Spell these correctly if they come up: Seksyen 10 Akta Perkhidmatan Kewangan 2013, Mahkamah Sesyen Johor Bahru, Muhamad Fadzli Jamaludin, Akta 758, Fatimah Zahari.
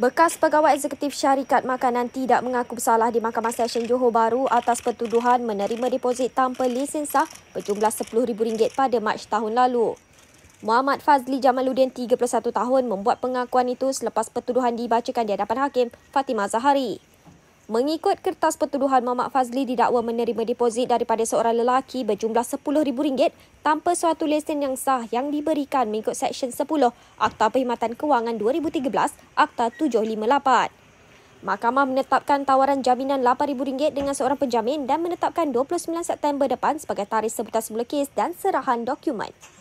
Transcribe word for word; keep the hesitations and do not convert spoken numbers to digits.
Bekas pegawai eksekutif syarikat makanan tidak mengaku bersalah di Mahkamah Sesyen Johor Bahru atas pertuduhan menerima deposit tanpa lesen sah berjumlah sepuluh ribu ringgit pada Mac tahun lalu. Muhamad Fadzli Jamaludin, tiga puluh satu tahun, membuat pengakuan itu selepas pertuduhan dibacakan di hadapan hakim Fatimah Zahari. Mengikut kertas pertuduhan, Muhamad Fadzli didakwa menerima deposit daripada seorang lelaki berjumlah sepuluh ribu ringgit tanpa suatu lesen yang sah yang diberikan mengikut Seksyen sepuluh Akta Perkhidmatan Kewangan dua ribu tiga belas, Akta tujuh lima lapan. Mahkamah menetapkan tawaran jaminan lapan ribu ringgit dengan seorang penjamin dan menetapkan dua puluh sembilan September depan sebagai tarikh sebutan semula kes dan serahan dokumen.